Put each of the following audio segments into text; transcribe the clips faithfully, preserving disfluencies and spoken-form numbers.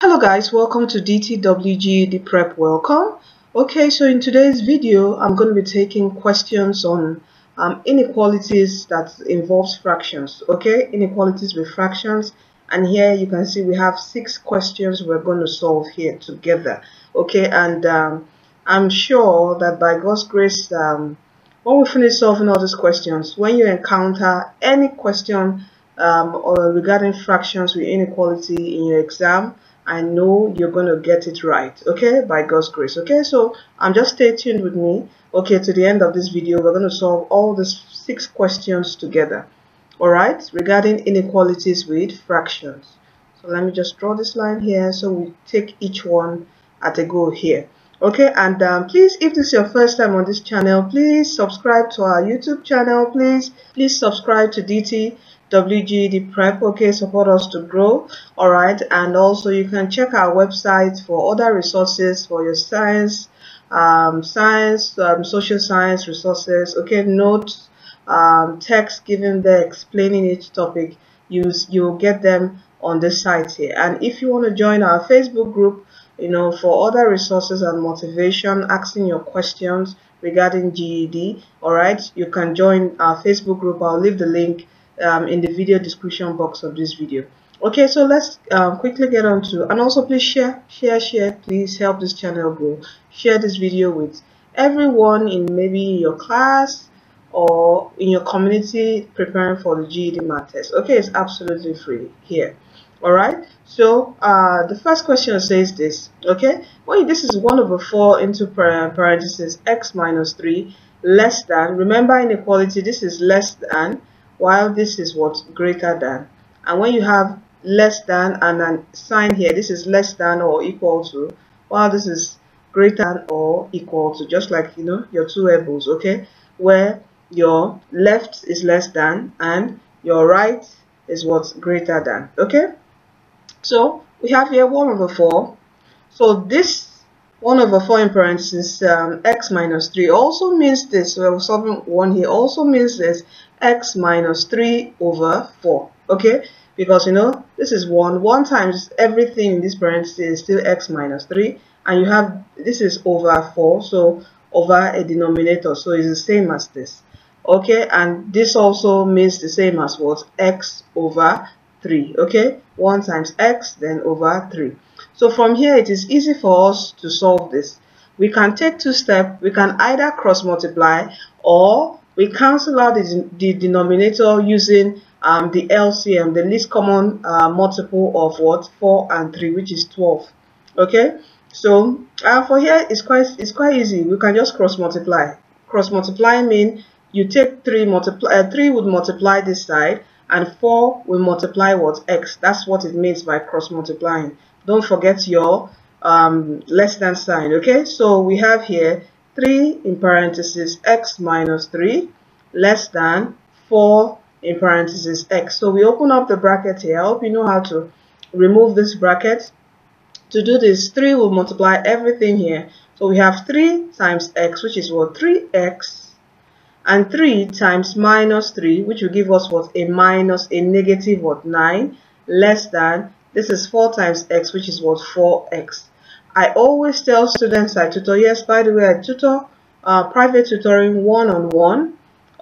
Hello guys, welcome to D T W G the prep welcome. Okay, so in today's video I'm going to be taking questions on um, inequalities that involves fractions. Okay, inequalities with fractions, and here you can see we have six questions we're going to solve here together. Okay, and um, I'm sure that by God's grace, um, when we finish solving all these questions, when you encounter any question um, or regarding fractions with inequality in your exam, I know you're going to get it right, okay, by God's grace. Okay, so um, just stay tuned with me, okay, to the end of this video. We're going to solve all the six questions together, all right, regarding inequalities with fractions. So let me just draw this line here so we take each one at a go here, okay, and um, please, if this is your first time on this channel, please subscribe to our YouTube channel, please, please subscribe to D T W G the prep, okay, support us to grow, all right, and also you can check our website for other resources for your science, um, science, um, social science resources, okay, notes, um, text given there explaining each topic, you, you'll get them on this site here. And if you want to join our Facebook group, you know, for other resources and motivation, asking your questions regarding G E D, all right, you can join our Facebook group. I'll leave the link Um, in the video description box of this video. Okay, so let's um, quickly get on to, and also please share, share, share, please help this channel grow. Share this video with everyone in maybe your class or in your community preparing for the G E D math test. Okay, it's absolutely free here. Alright, so uh, the first question says this, okay, well, this is one over four into parentheses x minus three less than, remember inequality, this is less than, while this is what, greater than. And when you have less than and a sign here, this is less than or equal to, while this is greater than or equal to, just like, you know, your two elbows, okay, where your left is less than and your right is what's greater than. Okay, so we have here one over four, so this one over four in parentheses um, x minus three also means this, so we're solving one here, also means this x minus three over four, okay, because you know this is one, one times everything in this parenthesis is still x minus three, and you have this is over four, so over a denominator, so it's the same as this, okay, and this also means the same as what, x over three, okay, one times x then over three. So from here it is easy for us to solve this. We can take two steps, we can either cross multiply or we cancel out the, the denominator using um, the L C M, the least common uh, multiple of what, four and three, which is twelve. Okay, so uh, for here it's quite it's quite easy. We can just cross multiply. Cross multiply mean you take three multiply uh, three would multiply this side and four will multiply what, x. That's what it means by cross multiplying. Don't forget your um, less than sign. Okay, so we have here three in parentheses x minus three less than four in parentheses x. So we open up the bracket here. I hope you know how to remove this bracket. To do this, three will multiply everything here. So we have three times x, which is what, three x, and three times minus three, which will give us what, a minus, a negative what, nine, less than, this is four times x, which is what, four x. I always tell students I tutor, yes, by the way, I tutor uh, private tutoring one-on-one,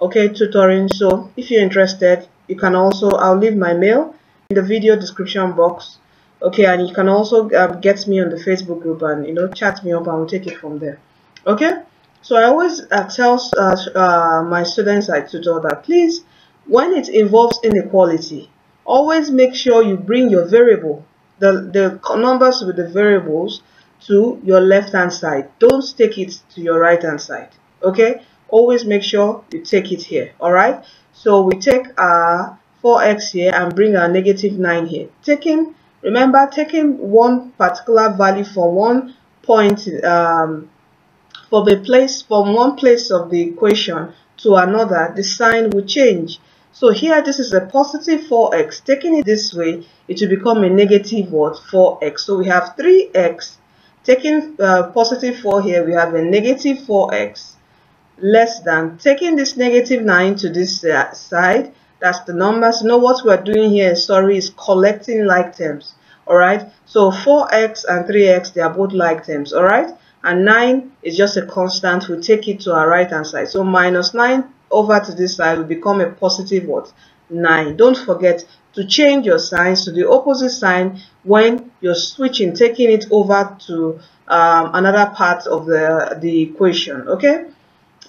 okay, tutoring, so if you're interested, you can also, I'll leave my mail in the video description box, okay, and you can also uh, get me on the Facebook group and, you know, chat me up and we'll take it from there, okay. So I always uh, tell uh, uh, my students I tutor that please, when it involves inequality, always make sure you bring your variable, the, the numbers with the variables to your left hand side. Don't take it to your right hand side, okay? Always make sure you take it here, alright? So we take our four x here and bring our negative nine here. Taking, remember, taking one particular value from one point, um, from a place, from one place of the equation to another, the sign will change. So here this is a positive four x, taking it this way it will become a negative what, four x. So we have three x, taking uh, positive four here we have a negative four x, less than, taking this negative nine to this uh, side, that's the numbers. You know what we're doing here, sorry, is collecting like terms. Alright, so four x and three x, they are both like terms. Alright, and nine is just a constant. We take it to our right hand side. So minus nine over to this side will become a positive what? nine. Don't forget to change your signs to the opposite sign when you're switching, taking it over to um, another part of the, the equation. Okay,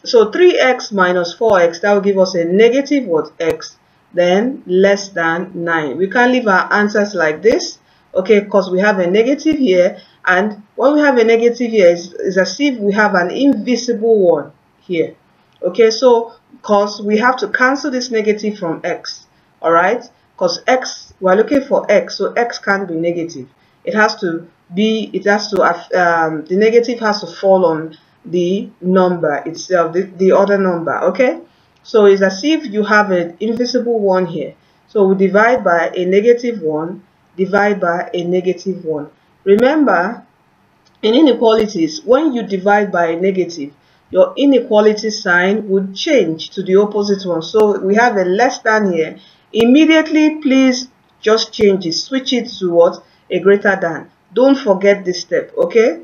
so three x minus four x, that will give us a negative what? X, then less than nine. We can leave our answers like this. Okay, because we have a negative here, and when we have a negative here, it's, it's as if we have an invisible one here. Okay, so because we have to cancel this negative from x, all right, because x, we're looking for x, so x can't be negative. It has to be, it has to, um, the negative has to fall on the number itself, the, the other number, okay? So it's as if you have an invisible one here. So we divide by a negative one, divide by a negative one. Remember, in inequalities, when you divide by a negative, your inequality sign would change to the opposite one. So we have a less than here. Immediately, please just change it, switch it to what? A greater than. Don't forget this step, okay?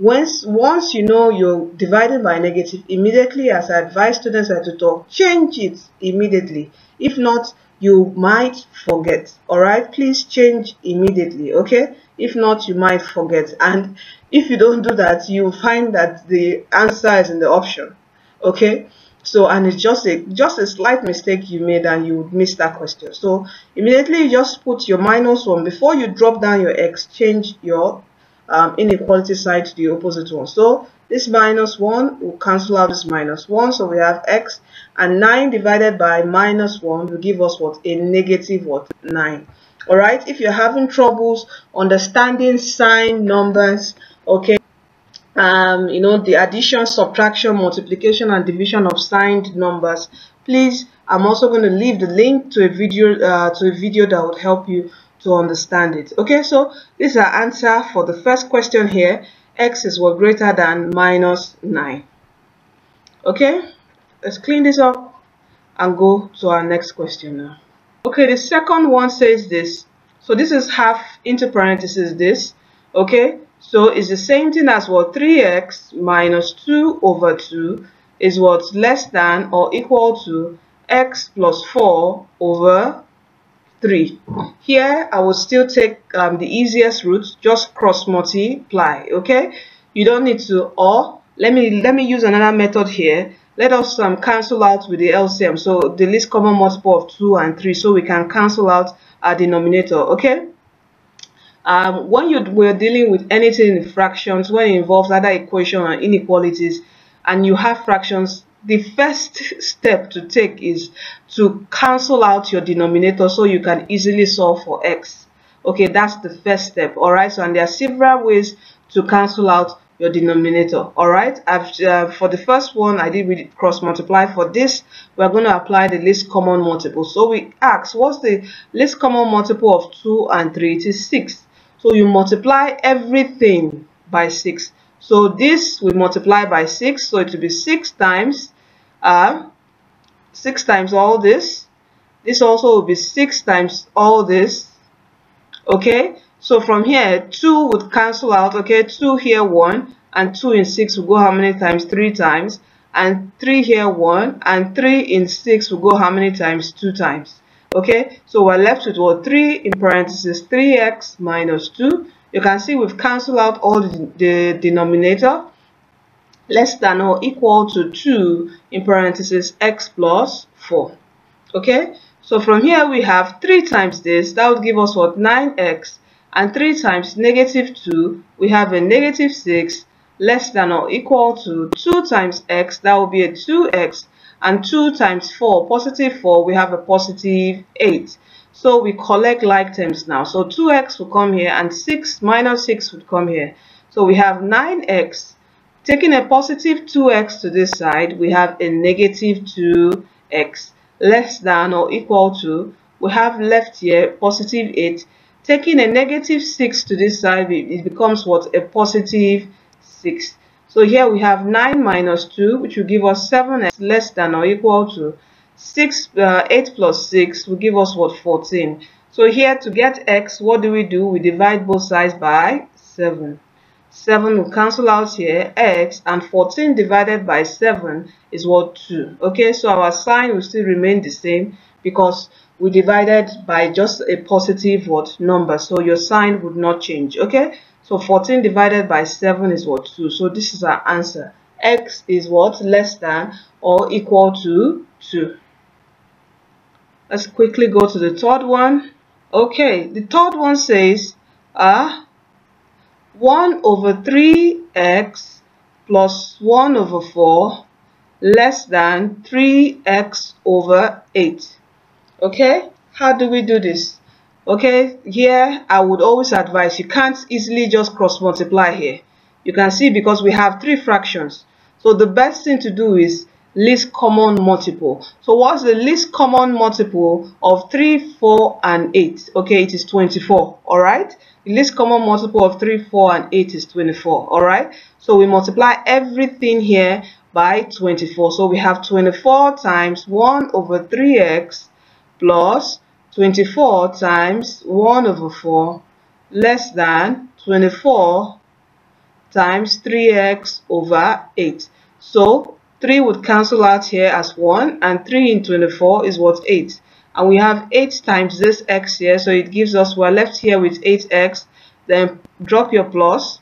Once, once you know you're divided by a negative, immediately, as I advise students at to talk, change it immediately. If not, you might forget. All right, please change immediately, okay? If not, you might forget, and if you don't do that, you find that the answer is in the option, okay? So, and it's just a just a slight mistake you made, and you would miss that question. So immediately, you just put your minus one before you drop down your x, change your um, inequality side to the opposite one. So this minus one will cancel out this minus one, so we have x, and nine divided by minus one will give us what? A negative what? nine. All right, if you're having troubles understanding sign, numbers, okay, um you know, the addition, subtraction, multiplication and division of signed numbers, please, I'm also going to leave the link to a video uh, to a video that would help you to understand it. Okay, so this is our answer for the first question here. X is what? Greater than minus nine. Okay, let's clean this up and go to our next question now. Okay, the second one says this. So this is half into parentheses this. Okay, so it's the same thing as what? three x minus two over two is what? Less than or equal to x plus four over three. Here I will still take um, the easiest route, just cross multiply. Okay, you don't need to, or let me let me use another method here. Let us um, cancel out with the L C M, so the least common multiple of two and three, so we can cancel out our denominator. Okay, um, when you were dealing with anything in fractions, when it involves other equations or inequalities, and you have fractions, the first step to take is to cancel out your denominator so you can easily solve for x. Okay, that's the first step. All right, so and there are several ways to cancel out your denominator. All right, I've, uh, for the first one I did with cross multiply. For this, we're going to apply the least common multiple. So we ask, what's the least common multiple of two and three? It is six. So you multiply everything by six. So this we multiply by six, so it will be six times uh, six times all this. This also will be six times all this. Okay, so from here, two would cancel out. Okay, two here, one, and two in six will go how many times? Three times. And three here, one, and three in six will go how many times? Two times. Okay, so we're left with what? Three in parentheses, three x minus two. You can see we've cancelled out all the, the denominator. Less than or equal to two in parentheses, x plus four. Okay, so from here we have three times this. That would give us what? nine x. And three times negative two, we have a negative six, less than or equal to two times x, that will be a two x, and two times four, positive four, we have a positive eight. So we collect like terms now. So two x will come here, and six minus six would come here. So we have nine x, taking a positive two x to this side, we have a negative two x, less than or equal to, we have left here positive eight. Taking a negative six to this side, it becomes what? A positive six. So here we have nine minus two, which will give us seven x, less than or equal to six, uh, eight plus six will give us what? fourteen. So here, to get x, what do we do? We divide both sides by seven. seven will cancel out here, x, and fourteen divided by seven is what? two. Okay, so our sign will still remain the same because we divided by just a positive what number, so your sign would not change. Okay, so fourteen divided by seven is what? two. So this is our answer. X is what? Less than or equal to two. Let's quickly go to the third one. Okay, the third one says uh, one over three x plus one over four less than three x over eight. Okay, how do we do this? Okay, here I would always advise you can't easily just cross multiply here. You can see because we have three fractions. So the best thing to do is least common multiple. So what's the least common multiple of three, four, and eight? Okay, it is twenty-four. All right, the least common multiple of three, four, and eight is twenty-four. All right, so we multiply everything here by twenty-four. So we have twenty-four times one over three x plus twenty-four times one over four less than twenty-four times three x over eight. So three would cancel out here as one, and three in twenty-four is what? eight. And we have eight times this x here, so it gives us, we're left here with eight x, then drop your plus.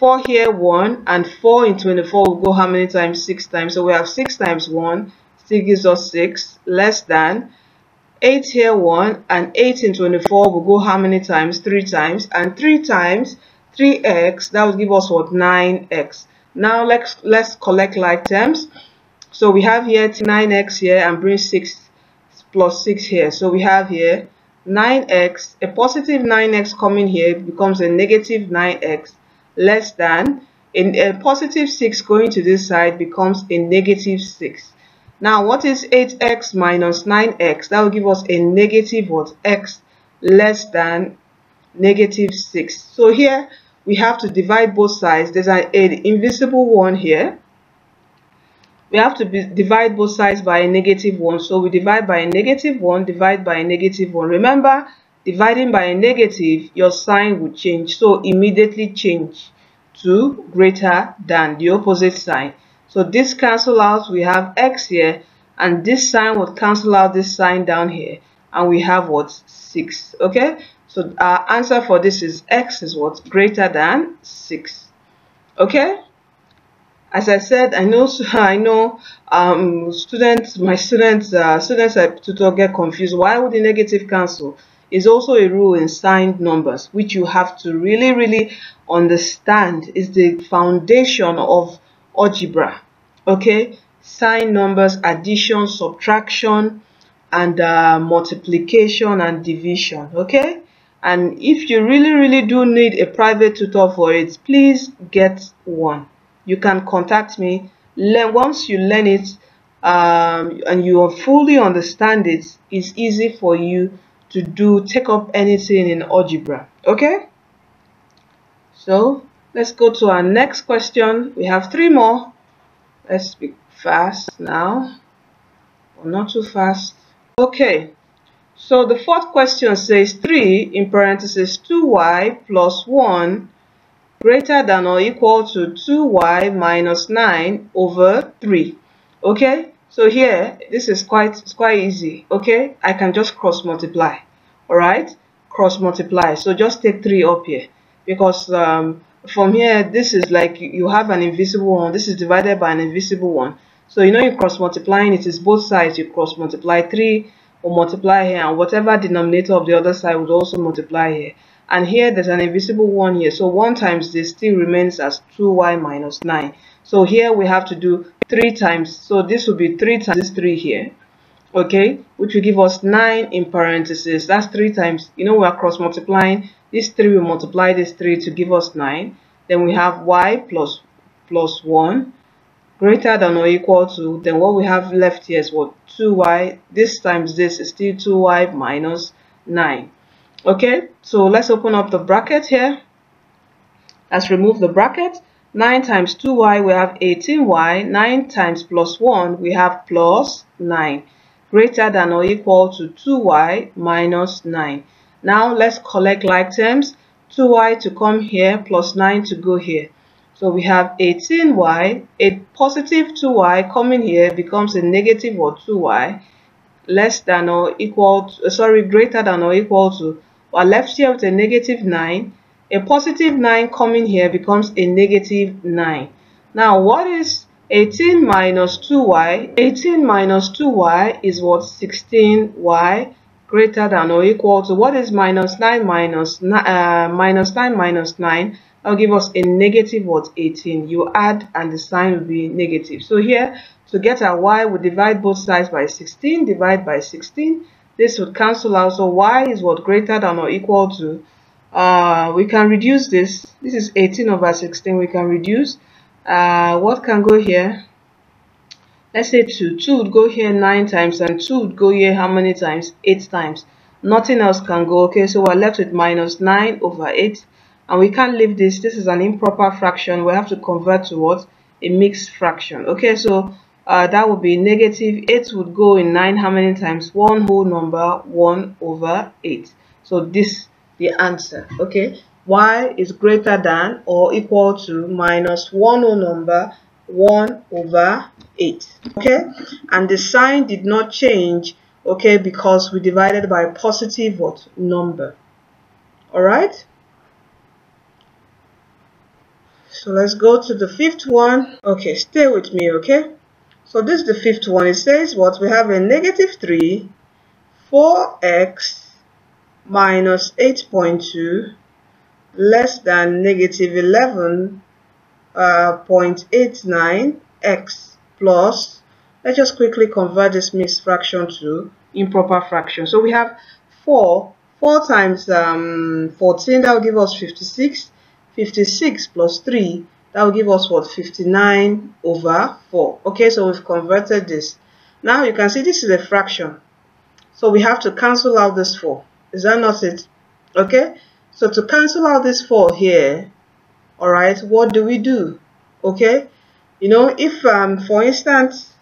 four here, one, and four in twenty-four will go how many times? six times. So we have six times one, still gives us six, less than eight here, one, and eight in twenty-four will go how many times? three times, and three times three x, that would give us what? nine x. Now let's let's collect like terms. So we have here nine x here, and bring six plus six here. So we have here nine x, a positive nine x coming here becomes a negative nine x less than, in a positive six going to this side becomes a negative six. Now what is eight x minus nine x? That will give us a negative what? X less than negative six. So here we have to divide both sides. There's an, an invisible one here. We have to be, divide both sides by a negative one. So we divide by a negative one, divide by a negative one. Remember, dividing by a negative, your sign will change. So immediately change to greater than, the opposite sign. So this cancel out, we have x here, and this sign would cancel out this sign down here. And we have what? six. Okay, so our answer for this is x is what? Greater than six. Okay, as I said, I know I know um students my students uh, students I tutor get confused. Why would the negative cancel? Is also a rule in signed numbers, which you have to really really understand. Is the foundation of algebra. Okay, signed numbers, addition, subtraction, and uh, multiplication and division. Okay, and if you really really do need a private tutor for it, please get one. You can contact me. Learn, once you learn it um, and you fully understand it, it's easy for you to do take up anything in algebra. Okay, so let's go to our next question. We have three more. Let's speak fast now, or not too fast. Okay, so the fourth question says three in parentheses two y plus one greater than or equal to two y minus nine over three. Okay, so here this is quite it's quite easy. Okay, I can just cross multiply. All right, cross multiply. So just take three up here, because um, from here this is like you have an invisible one. This is divided by an invisible one. So you know you cross multiplying, it is both sides. You cross multiply three or multiply here, and whatever denominator of the other side would also multiply here. And here there's an invisible one here. So one times this still remains as two y minus nine. So here we have to do three times. So this will be three times this three here. Okay, which will give us nine in parentheses. That's three times. You know we are cross multiplying. This three will multiply this three to give us nine. Then we have y plus plus one. Greater than or equal to, then what we have left here is what? two y, this times this is still two y minus nine. Okay, so let's open up the bracket here. Let's remove the bracket. nine times two y, we have eighteen y. nine times plus one, we have plus nine. Greater than or equal to two y minus nine. Now let's collect like terms. two y to come here, plus nine to go here. So we have eighteen y. A positive two y coming here becomes a negative or two y less than or equal to, sorry, greater than or equal to. We're left here with a negative nine. A positive nine coming here becomes a negative nine. Now what is eighteen minus two y? eighteen minus two y is what? sixteen y. Greater than or equal to, what is minus nine minus uh, minus nine minus nine? That'll give us a negative what? eighteen. You add and the sign will be negative. So here to get our y, we divide both sides by sixteen, divide by sixteen. This would cancel out. So y is what? Greater than or equal to. Uh, we can reduce this. This is eighteen over sixteen. We can reduce. Uh, what can go here? Let's say two. two would go here nine times, and two would go here how many times? eight times. Nothing else can go, okay? So we're left with minus nine over eight. And we can't leave this. This is an improper fraction. We have to convert to what? A mixed fraction, okay? So uh, that would be negative. eight would go in nine how many times? One whole number, one over eight. So this the answer, okay? Y is greater than or equal to minus one whole number, one over eight, okay? And the sign did not change, okay, because we divided by a positive what? Number. All right, so let's go to the fifth one. Okay, stay with me, okay? So this is the fifth one. It says what? We have a negative three, four x minus eight point two less than negative eleven Uh, zero point eight nine x plus, let's just quickly convert this mixed fraction to improper fraction. So we have four, four times um, fourteen, that will give us fifty-six, fifty-six plus three, that will give us what? fifty-nine over four. Okay, so we've converted this. Now you can see this is a fraction, so we have to cancel out this four. Is that not it? Okay, so to cancel out this four here, all right, what do we do? Okay, you know, if um for instance,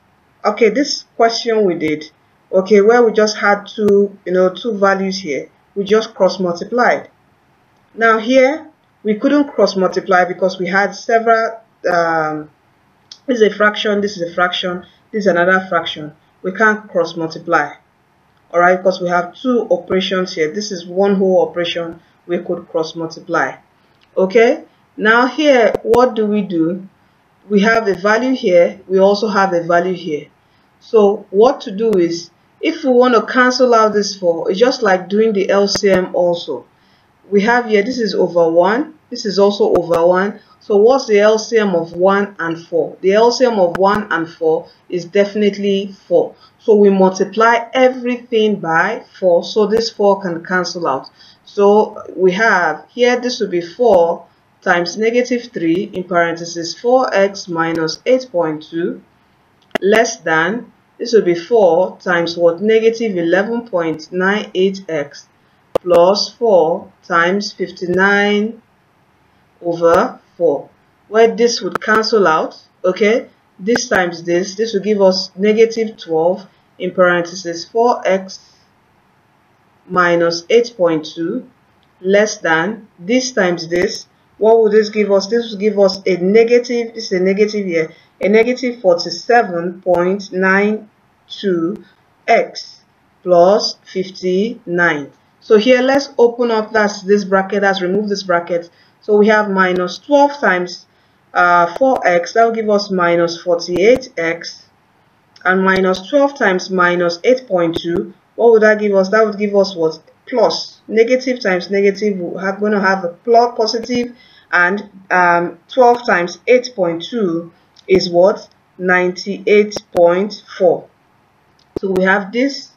okay, this question we did, okay, where we just had two, you know, two values here, we just cross multiplied. Now here we couldn't cross multiply because we had several um this is a fraction, this is a fraction, this is another fraction. We can't cross multiply, all right, because we have two operations here. This is one whole operation, we could cross multiply, okay? Now here, what do we do? We have a value here, we also have a value here. So what to do is, if we want to cancel out this four, it's just like doing the L C M also. We have here, this is over one, this is also over one. So what's the L C M of one and four? The L C M of one and four is definitely four. So we multiply everything by four, so this four can cancel out. So we have here, this will be four times negative three in parentheses four x minus eight point two less than, this will be four times what? Negative eleven point nine eight x plus four times fifty-nine over four, where this would cancel out, okay? This times this, this will give us negative twelve in parentheses four x minus eight point two less than this times this. What would this give us? This would give us a negative, this is a negative here, a negative forty-seven point nine two x plus fifty-nine. So here, let's open up that's this bracket, let's remove this bracket. So we have minus twelve times uh, four x, that will give us minus forty-eight x, and minus twelve times minus eight point two, what would that give us? That would give us what? Plus negative times negative, we're going to have a plus positive, and um, twelve times eight point two is what? ninety-eight point four. So we have this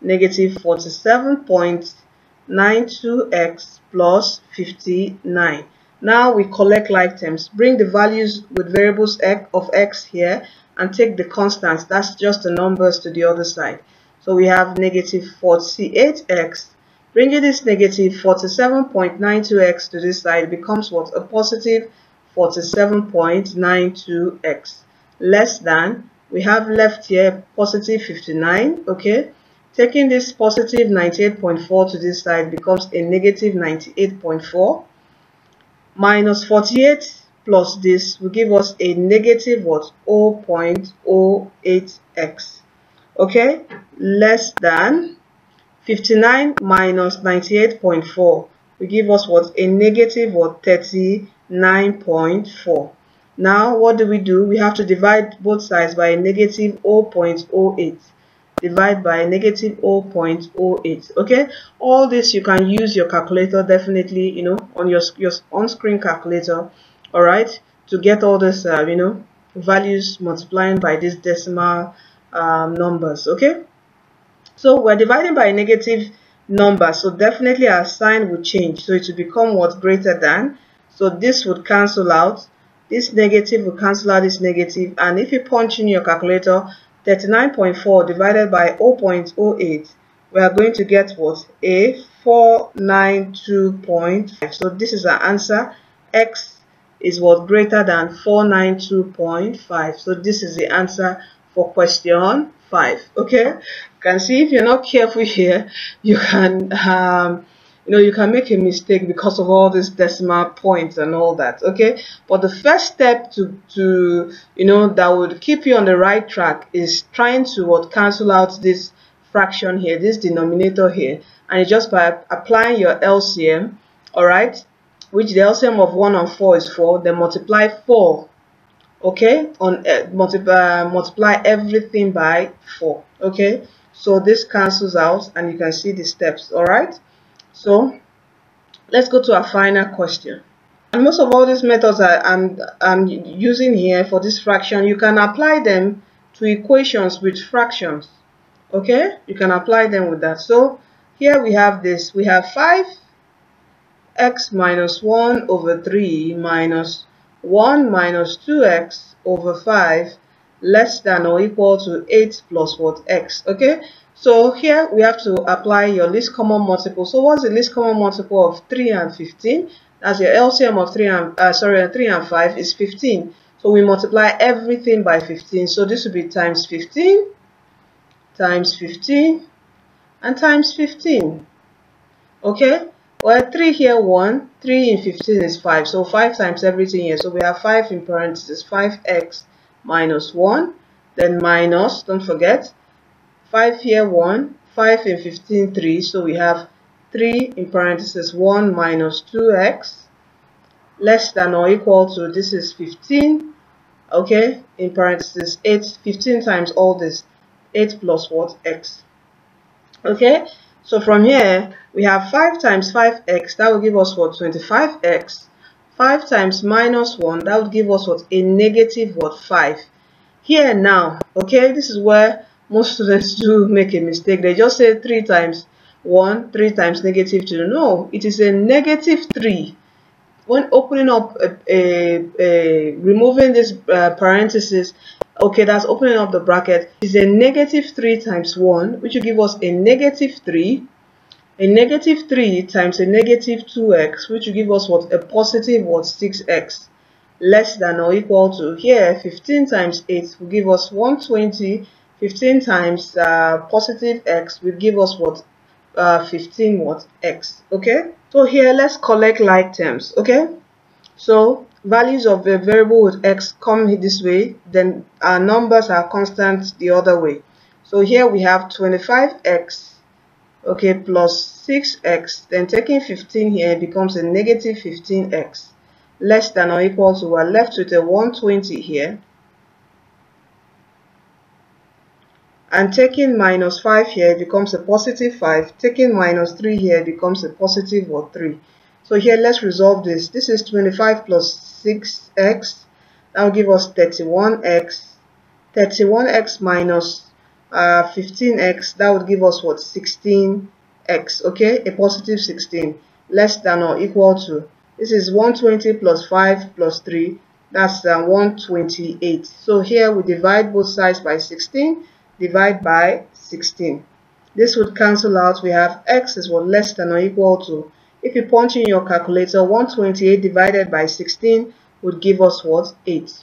negative forty-seven point nine two x plus fifty-nine. Now we collect like terms, bring the values with variables x of x here and take the constants, that's just the numbers, to the other side. So we have negative forty-eight x, bringing this negative forty-seven point nine two x to this side becomes what? A positive forty-seven point nine two x less than, we have left here positive fifty-nine, okay, Taking this positive ninety-eight point four to this side becomes a negative ninety-eight point four. Minus forty-eight plus this will give us a negative what? zero point zero eight x. Okay, less than fifty-nine minus ninety-eight point four will give us what? A negative what? thirty-nine point four. Now what do we do? We have to divide both sides by a negative zero point zero eight. Divide by a negative zero point zero eight. Okay, all this you can use your calculator, definitely, you know, on your, your on-screen calculator, all right, to get all this uh, you know, values multiplying by these decimal um, numbers. Okay, so we're dividing by a negative number, so definitely our sign will change, so it will become what's greater than. So this would cancel out, this negative will cancel out this negative, and if you punch in your calculator, thirty-nine point four divided by zero point zero eight, we are going to get what? A four hundred ninety-two point five. So this is our answer. X is what? Greater than four hundred ninety-two point five. So this is the answer for question five. Okay, you can see if you're not careful here, you can um you know, you can make a mistake because of all these decimal points and all that. Okay, but the first step to to you know, that would keep you on the right track is trying to what? Cancel out this fraction here, this denominator here, and it's just by applying your L C M, all right, which the L C M of one on four is four, then multiply four, okay, on uh, multiply uh, multiply everything by four. Okay, so this cancels out and you can see the steps. All right, so let's go to our final question. And most of all these methods I, I'm, I'm using here for this fraction, you can apply them to equations with fractions. Okay, you can apply them with that. So here we have this, we have five x minus one over three minus one minus two x over five less than or equal to eight plus what? X. Okay, so here we have to apply your least common multiple. So what's the least common multiple of three and fifteen? That's your L C M of three and uh, sorry, three and five is fifteen. So we multiply everything by fifteen. So this will be times fifteen, times fifteen, and times fifteen. Okay, well, three here one, three in fifteen is five. So five times everything here. So we have five in parentheses, five x minus one, then minus, don't forget, five here one, five in fifteen three, so we have three in parentheses one minus two x less than or equal to, this is fifteen, okay, in parentheses eight, fifteen times all this, eight plus what? X. Okay, so from here we have five times five x, that will give us what? twenty-five x. five times minus one, that would give us what? A negative what? five. Here now, okay, this is where most students do make a mistake. They just say three times one, three times negative two. No, it is a negative three. When opening up, a, a, a removing this uh, parenthesis, okay, that's opening up the bracket, is a negative three times one, which will give us a negative three. A negative three times a negative two x, which will give us what? A positive what? six x. Less than or equal to, here fifteen times eight will give us one hundred twenty. fifteen times uh, positive x will give us what? uh, fifteen what? X. Okay, so here let's collect like terms. Okay, so values of a variable with x come this way, then our numbers are constant the other way. So here we have twenty-five x, okay, plus six x, then taking fifteen here becomes a negative fifteen x less than or equal to, we're left with a one hundred twenty here, and taking minus five here becomes a positive five, taking minus three here becomes a positive what? three. So here let's resolve this. This is twenty-five plus six x, that will give us thirty-one x. thirty-one x minus uh, fifteen x, that would give us what? sixteen x, okay, a positive sixteen, less than or equal to, this is one hundred twenty plus five plus three, that's uh, one hundred twenty-eight. So here we divide both sides by sixteen, divide by sixteen. This would cancel out. We have x is what? Less than or equal to, if you punch in your calculator, one hundred twenty-eight divided by sixteen would give us what? eight.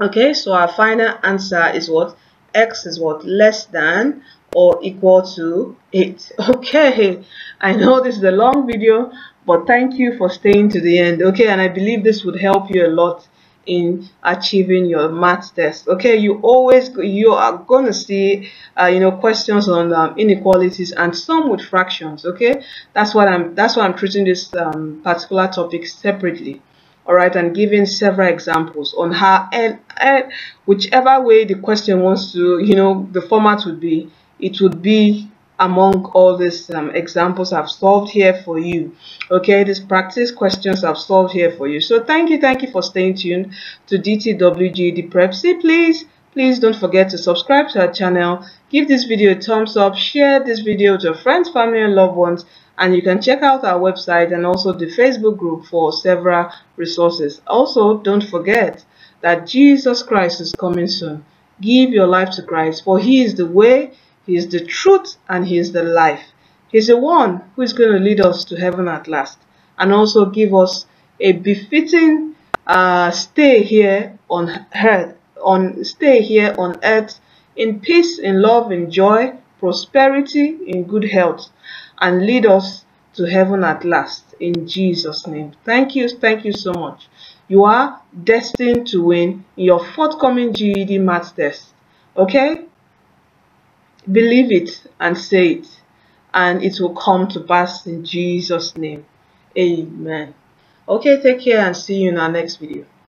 Okay, so our final answer is what? X is what? Less than or equal to eight. Okay, I know this is a long video, but thank you for staying to the end. Okay, and I believe this would help you a lot in achieving your math test. Okay, you always you are gonna see uh, you know, questions on um, inequalities and some with fractions. Okay, that's what I'm that's why I'm treating this um, particular topic separately. All right, and giving several examples on how and, and whichever way the question wants to, you know, the format would be, it would be among all these um, examples I've solved here for you. Okay, these practice questions I've solved here for you. So thank you, thank you for staying tuned to D T W G the Prep. See, please, please don't forget to subscribe to our channel, give this video a thumbs up, share this video with your friends, family and loved ones, and you can check out our website and also the Facebook group for several resources. Also, don't forget that Jesus Christ is coming soon. Give your life to Christ, for He is the way, He is the truth, and He is the life. He's the one who is going to lead us to heaven at last, and also give us a befitting uh, stay here on earth, on stay here on earth in peace, in love, in joy, prosperity, in good health, and lead us to heaven at last, in Jesus' name. Thank you, thank you so much. You are destined to win your forthcoming G E D maths test. Okay? Believe it and say it, and it will come to pass in Jesus' name. Amen. Okay, take care and see you in our next video.